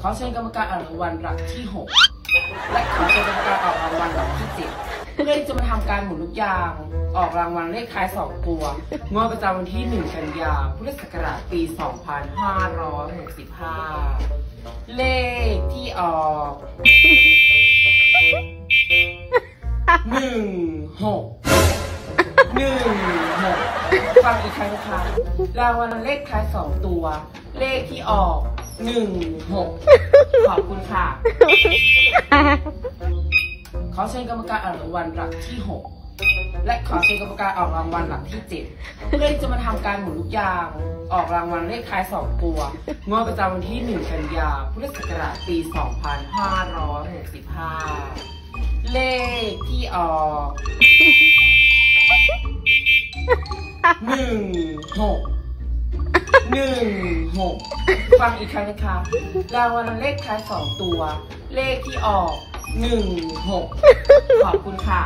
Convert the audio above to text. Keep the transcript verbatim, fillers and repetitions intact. ขอเชิญกรรมการออกรางวัลหลักที่หกและขอเชิญกรรมการออกรางวัลหลักที่เจ็ดเพื่อจะมาทำการหมุนลูกยางออกรางวัลเลขท้ายสองตัวงวดประจำวันที่หนึ่งกันยายนพุทธศักราชปีสองพันห้าร้อยหกสิบห้าเลขที่ออกหนึ่ง หก หนึ่ง หกฟังอีกครั้งค่ะรางวัลเลขท้ายสองตัวเลขที่ออกหนึ่ง หกขอบคุณค่ะขอเชิญกรรมการออกรางวัลหลักที่หกและขอเชิญกรรมการออกรางวัลหลักที่เจ็ดเพื่อจะมาทำการหมุนลูกยางออกรางวัลเลขท้ายสองตัวงวดประจำวันที่หนึ่งกันยายนพุทธศักราชปีสองพันห้าร้อยหกสิบห้าเลขที่ออกหนึ่ง หก หนึ่ง หกฟังอีกครั้งนะคะรางวัลเลขท้ายสองตัวเลขที่ออกหนึ่ง หกขอบคุณค่ะ